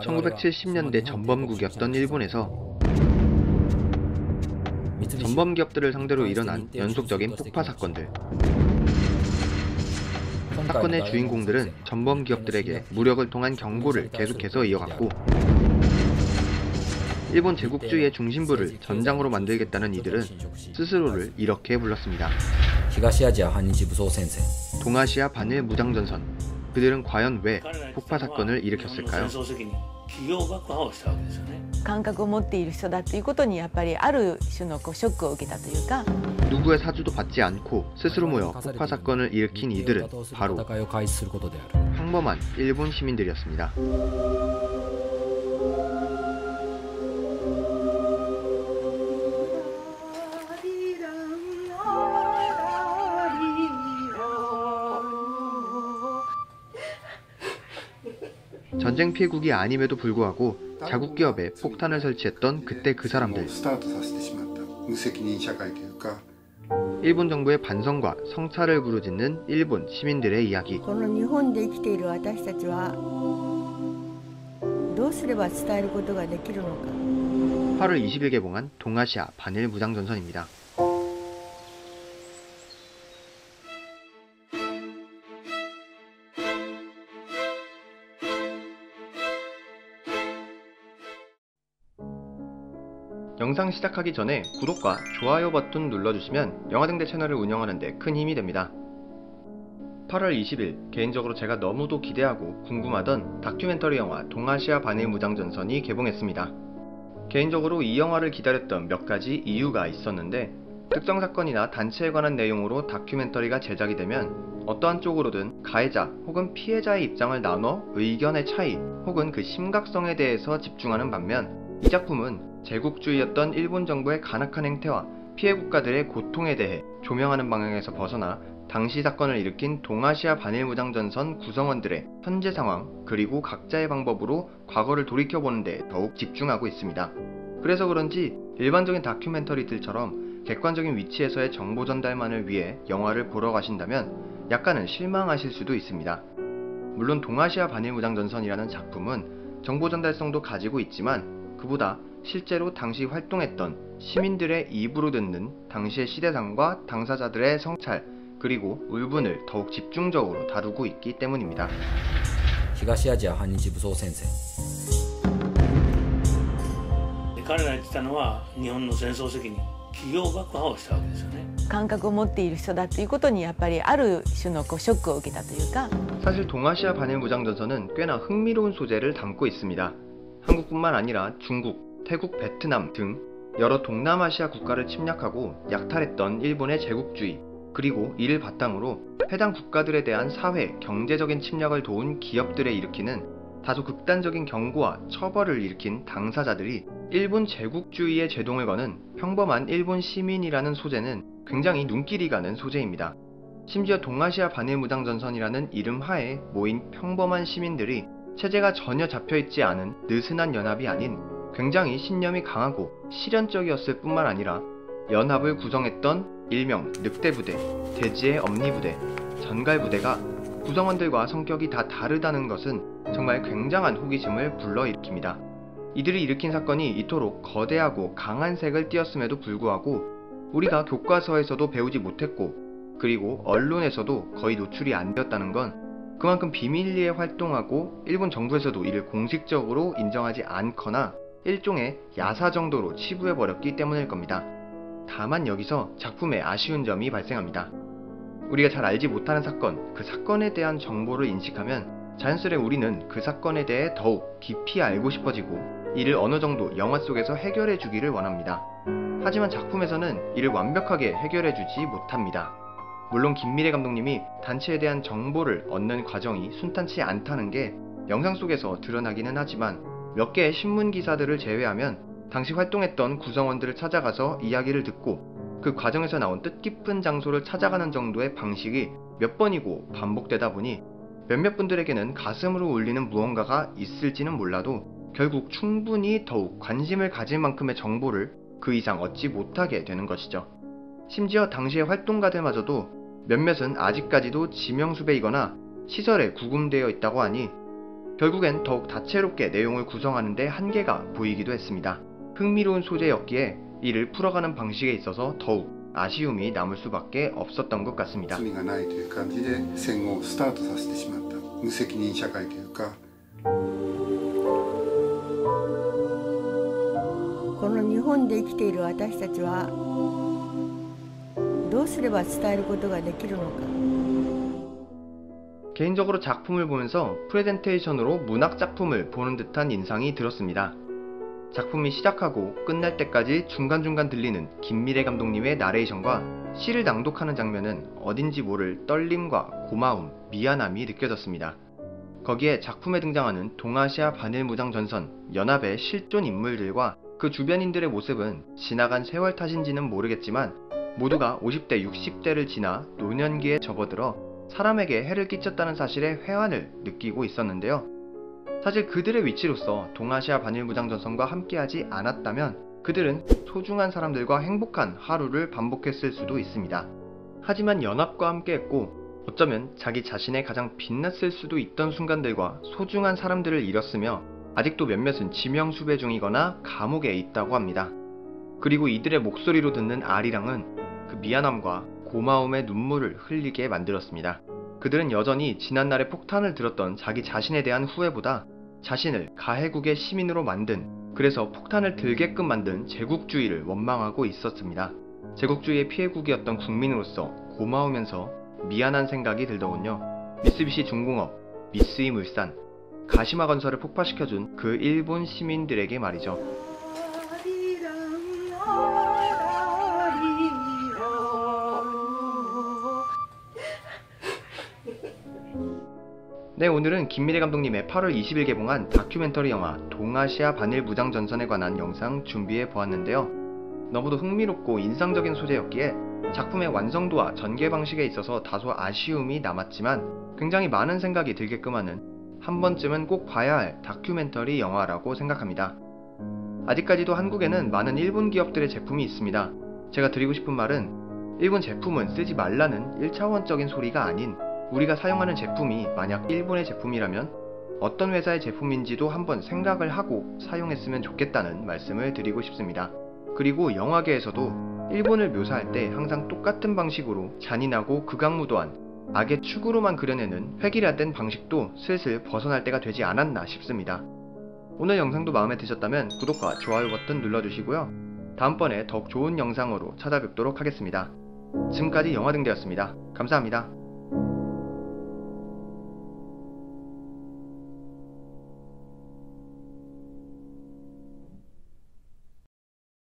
1970년대 전범국이었던 일본에서 전범 기업들을 상대로 일어난 연속적인 폭파 사건들. 사건의 주인공들은 전범 기업들에게 무력을 통한 경고를 계속해서 이어갔고, 일본 제국주의의 중심부를 전장으로 만들겠다는 이들은 스스로를 이렇게 불렀습니다. 동아시아 반일무장전선. 그들은 과연 왜 폭파 사건을 일으켰을까요? 누구의 사주도 받지 않고 스스로 모여 폭파 사건을 일으킨 이들은 바로 평범한 일본 시민들이었습니다. 전쟁 피해국이 아님에도 불구하고 자국 기업에 폭탄을 설치했던 그때 그 사람들. 일본 정부의 반성과 성찰을 부르짖는 일본 시민들의 이야기. (목소리) 8월 20일 개봉한 동아시아 반일무장전선입니다. 영상 시작하기 전에 구독과 좋아요 버튼 눌러주시면 영화등대 채널을 운영하는 데 큰 힘이 됩니다. 8월 20일 개인적으로 제가 너무도 기대하고 궁금하던 다큐멘터리 영화 동아시아 반일무장전선이 개봉했습니다. 개인적으로 이 영화를 기다렸던 몇 가지 이유가 있었는데, 특정 사건이나 단체에 관한 내용으로 다큐멘터리가 제작이 되면 어떠한 쪽으로든 가해자 혹은 피해자의 입장을 나눠 의견의 차이 혹은 그 심각성에 대해서 집중하는 반면, 이 작품은 제국주의였던 일본 정부의 간악한 행태와 피해 국가들의 고통에 대해 조명하는 방향에서 벗어나 당시 사건을 일으킨 동아시아 반일무장전선 구성원들의 현재 상황, 그리고 각자의 방법으로 과거를 돌이켜보는 데 더욱 집중하고 있습니다. 그래서 그런지 일반적인 다큐멘터리들처럼 객관적인 위치에서의 정보 전달만을 위해 영화를 보러 가신다면 약간은 실망하실 수도 있습니다. 물론 동아시아 반일무장전선이라는 작품은 정보 전달성도 가지고 있지만, 그보다 실제로 당시 활동했던 시민들의 입으로 듣는 당시의 시대상과 당사자들의 성찰, 그리고 울분을 더욱 집중적으로 다루고 있기 때문입니다. 동아시아 반일무장전선 부서 선생. 그들이 했다는 것은 일본의 전쟁時に 기업爆破をしたわけですよね. 사실 동아시아 반일무장전선은 꽤나 흥미로운 소재를 담고 있습니다. 한국뿐만 아니라 중국, 태국, 베트남 등 여러 동남아시아 국가를 침략하고 약탈했던 일본의 제국주의, 그리고 이를 바탕으로 해당 국가들에 대한 사회, 경제적인 침략을 도운 기업들에 일으키는 다소 극단적인 경고와 처벌을 일으킨 당사자들이 일본 제국주의의 제동을 거는 평범한 일본 시민이라는 소재는 굉장히 눈길이 가는 소재입니다. 심지어 동아시아 반일무장전선이라는 이름 하에 모인 평범한 시민들이 체제가 전혀 잡혀있지 않은 느슨한 연합이 아닌 굉장히 신념이 강하고 실현적이었을 뿐만 아니라 연합을 구성했던 일명 늑대부대, 대지의 엄니부대, 전갈부대가 구성원들과 성격이 다 다르다는 것은 정말 굉장한 호기심을 불러일으킵니다. 이들이 일으킨 사건이 이토록 거대하고 강한 색을 띄었음에도 불구하고 우리가 교과서에서도 배우지 못했고, 그리고 언론에서도 거의 노출이 안 되었다는 건 그만큼 비밀리에 활동하고 일본 정부에서도 이를 공식적으로 인정하지 않거나 일종의 야사 정도로 치부해버렸기 때문일 겁니다. 다만 여기서 작품에 아쉬운 점이 발생합니다. 우리가 잘 알지 못하는 사건, 그 사건에 대한 정보를 인식하면 자연스레 우리는 그 사건에 대해 더욱 깊이 알고 싶어지고, 이를 어느 정도 영화 속에서 해결해 주기를 원합니다. 하지만 작품에서는 이를 완벽하게 해결해 주지 못합니다. 물론 김미례 감독님이 단체에 대한 정보를 얻는 과정이 순탄치 않다는 게 영상 속에서 드러나기는 하지만, 몇 개의 신문 기사들을 제외하면 당시 활동했던 구성원들을 찾아가서 이야기를 듣고 그 과정에서 나온 뜻깊은 장소를 찾아가는 정도의 방식이 몇 번이고 반복되다 보니 몇몇 분들에게는 가슴으로 울리는 무언가가 있을지는 몰라도 결국 충분히 더욱 관심을 가질 만큼의 정보를 그 이상 얻지 못하게 되는 것이죠. 심지어 당시의 활동가들마저도 몇몇은 아직까지도 지명수배이거나 시설에 구금되어 있다고 하니 결국엔 더욱 다채롭게 내용을 구성하는 데 한계가 보이기도 했습니다. 흥미로운 소재였기에 이를 풀어가는 방식에 있어서 더욱 아쉬움이 남을 수밖에 없었던 것 같습니다. 의미가 ないという感じで 戦後 스타트させてしまった 無責任社会というか この日本で生きている私たちはどうすれば伝えることができるのか 개인적으로 작품을 보면서 프레젠테이션으로 문학 작품을 보는 듯한 인상이 들었습니다. 작품이 시작하고 끝날 때까지 중간중간 들리는 김미례 감독님의 나레이션과 시를 낭독하는 장면은 어딘지 모를 떨림과 고마움, 미안함이 느껴졌습니다. 거기에 작품에 등장하는 동아시아 반일무장전선, 연합의 실존 인물들과 그 주변인들의 모습은 지나간 세월 탓인지는 모르겠지만 모두가 50대, 60대를 지나 노년기에 접어들어 사람에게 해를 끼쳤다는 사실에 회한을 느끼고 있었는데요. 사실 그들의 위치로서 동아시아 반일무장전선과 함께하지 않았다면 그들은 소중한 사람들과 행복한 하루를 반복했을 수도 있습니다. 하지만 연합과 함께했고 어쩌면 자기 자신의 가장 빛났을 수도 있던 순간들과 소중한 사람들을 잃었으며 아직도 몇몇은 지명수배 중이거나 감옥에 있다고 합니다. 그리고 이들의 목소리로 듣는 아리랑은 그 미안함과 고마움의 눈물을 흘리게 만들었습니다. 그들은 여전히 지난날의 폭탄을 들었던 자기 자신에 대한 후회보다 자신을 가해국의 시민으로 만든, 그래서 폭탄을 들게끔 만든 제국주의를 원망하고 있었습니다. 제국주의의 피해국이었던 국민으로서 고마우면서 미안한 생각이 들더군요. 미쓰비시 중공업, 미쓰이 물산, 가시마 건설을 폭파시켜준 그 일본 시민들에게 말이죠. 네, 오늘은 김미례 감독님의 8월 20일 개봉한 다큐멘터리 영화 동아시아 반일무장전선에 관한 영상 준비해 보았는데요. 너무도 흥미롭고 인상적인 소재였기에 작품의 완성도와 전개 방식에 있어서 다소 아쉬움이 남았지만 굉장히 많은 생각이 들게끔 하는, 한 번쯤은 꼭 봐야 할 다큐멘터리 영화라고 생각합니다. 아직까지도 한국에는 많은 일본 기업들의 제품이 있습니다. 제가 드리고 싶은 말은 일본 제품은 쓰지 말라는 1차원적인 소리가 아닌, 우리가 사용하는 제품이 만약 일본의 제품이라면 어떤 회사의 제품인지도 한번 생각을 하고 사용했으면 좋겠다는 말씀을 드리고 싶습니다. 그리고 영화계에서도 일본을 묘사할 때 항상 똑같은 방식으로 잔인하고 극악무도한 악의 축으로만 그려내는 획일화된 방식도 슬슬 벗어날 때가 되지 않았나 싶습니다. 오늘 영상도 마음에 드셨다면 구독과 좋아요 버튼 눌러주시고요. 다음번에 더욱 좋은 영상으로 찾아뵙도록 하겠습니다. 지금까지 영화등대였습니다. 감사합니다.